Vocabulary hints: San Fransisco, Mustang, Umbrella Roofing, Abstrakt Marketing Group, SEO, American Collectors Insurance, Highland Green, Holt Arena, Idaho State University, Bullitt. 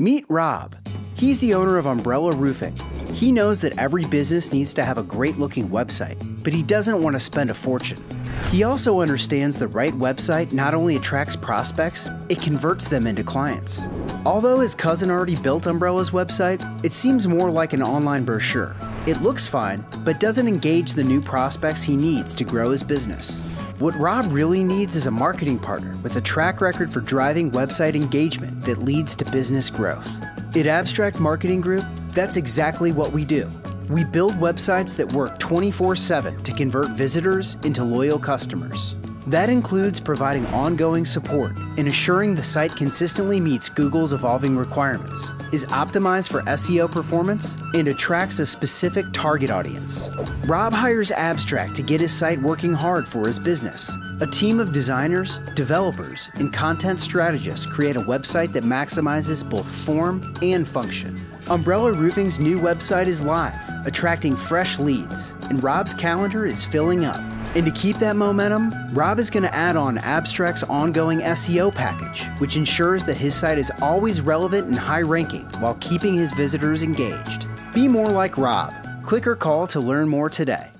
Meet Rob. He's the owner of Umbrella Roofing. He knows that every business needs to have a great-looking website, but he doesn't want to spend a fortune. He also understands the right website not only attracts prospects, it converts them into clients. Although his cousin already built Umbrella's website, it seems more like an online brochure. It looks fine, but doesn't engage the new prospects he needs to grow his business. What Rob really needs is a marketing partner with a track record for driving website engagement that leads to business growth. At Abstrakt Marketing Group, that's exactly what we do. We build websites that work 24/7 to convert visitors into loyal customers. That includes providing ongoing support and assuring the site consistently meets Google's evolving requirements, is optimized for SEO performance, and attracts a specific target audience. Rob hires Abstrakt to get his site working hard for his business. A team of designers, developers, and content strategists create a website that maximizes both form and function. Umbrella Roofing's new website is live, attracting fresh leads, and Rob's calendar is filling up. And to keep that momentum, Rob is going to add on Abstrakt's ongoing SEO package, which ensures that his site is always relevant and high ranking while keeping his visitors engaged. Be more like Rob. Click or call to learn more today.